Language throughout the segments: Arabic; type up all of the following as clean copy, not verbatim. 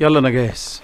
يلا انا جاهز.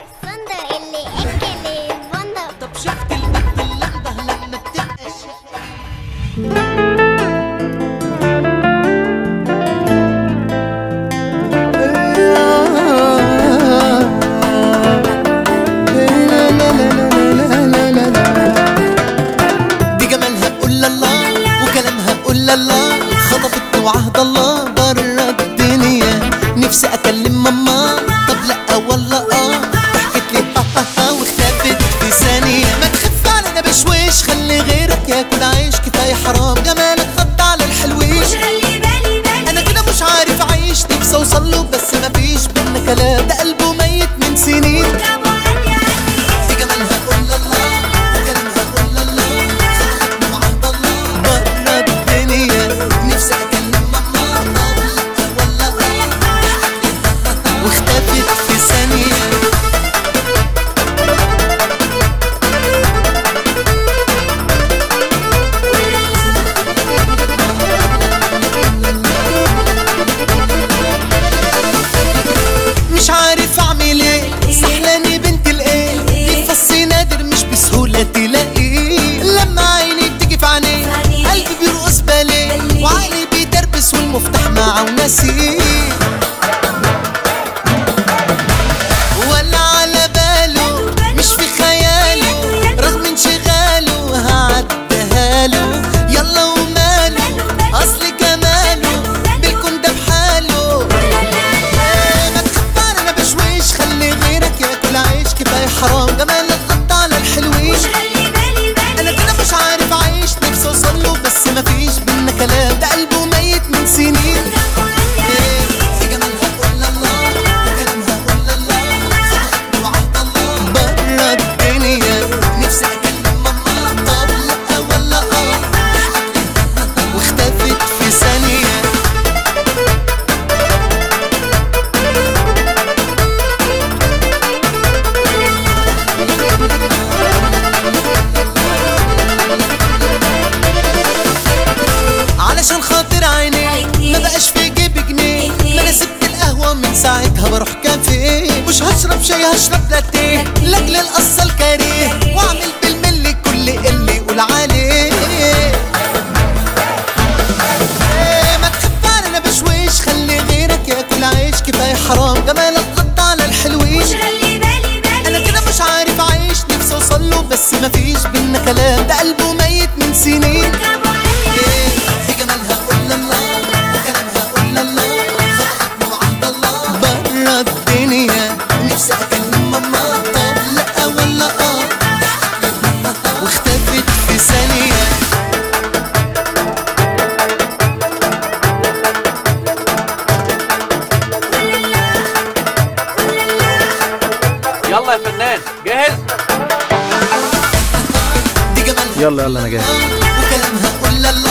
يلا انا جاهز.